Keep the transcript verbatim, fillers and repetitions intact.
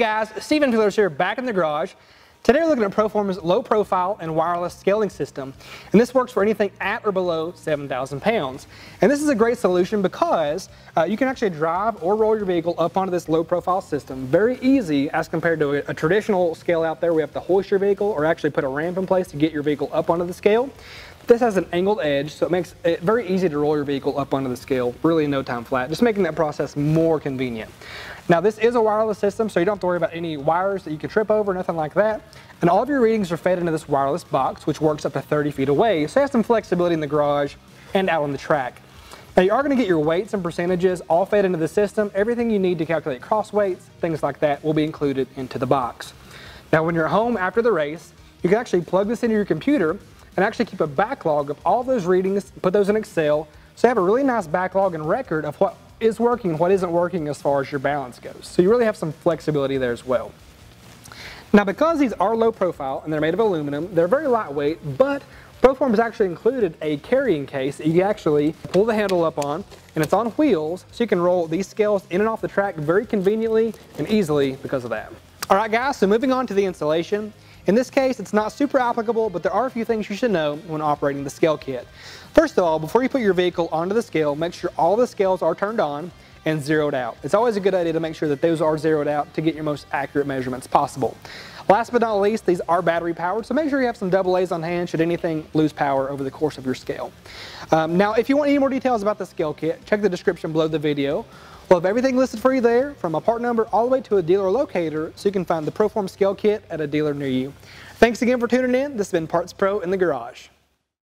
guys, Steven Pillars here, back in the garage. Today we're looking at Proform's low profile and wireless scaling system, and this works for anything at or below seven thousand pounds. And this is a great solution because uh, you can actually drive or roll your vehicle up onto this low profile system very easy as compared to a, a traditional scale out there. We have to hoist your vehicle or actually put a ramp in place to get your vehicle up onto the scale. This has an angled edge, so it makes it very easy to roll your vehicle up onto the scale, really in no time flat, just making that process more convenient. Now this is a wireless system, so you don't have to worry about any wires that you could trip over, nothing like that. And all of your readings are fed into this wireless box, which works up to thirty feet away, so you have some flexibility in the garage and out on the track. Now you are going to get your weights and percentages all fed into the system. Everything you need to calculate cross weights, things like that, will be included into the box. Now when you're home after the race, you can actually plug this into your computer and actually keep a backlog of all those readings, put those in Excel, so you have a really nice backlog and record of what is working, what isn't working as far as your balance goes. So you really have some flexibility there as well. Now because these are low profile and they're made of aluminum, they're very lightweight, but Proform has actually included a carrying case that you can actually pull the handle up on, and it's on wheels, so you can roll these scales in and off the track very conveniently and easily because of that. Alright guys, so moving on to the installation. In this case, it's not super applicable, but there are a few things you should know when operating the scale kit. First of all, before you put your vehicle onto the scale, make sure all the scales are turned on and zeroed out. It's always a good idea to make sure that those are zeroed out to get your most accurate measurements possible. Last but not least, these are battery powered, so make sure you have some double A's on hand should anything lose power over the course of your scale. Um, now, if you want any more details about the scale kit, check the description below the video. We'll have everything listed for you there, from a part number all the way to a dealer locator, so you can find the Proform scale kit at a dealer near you. Thanks again for tuning in. This has been Parts Pro in the Garage.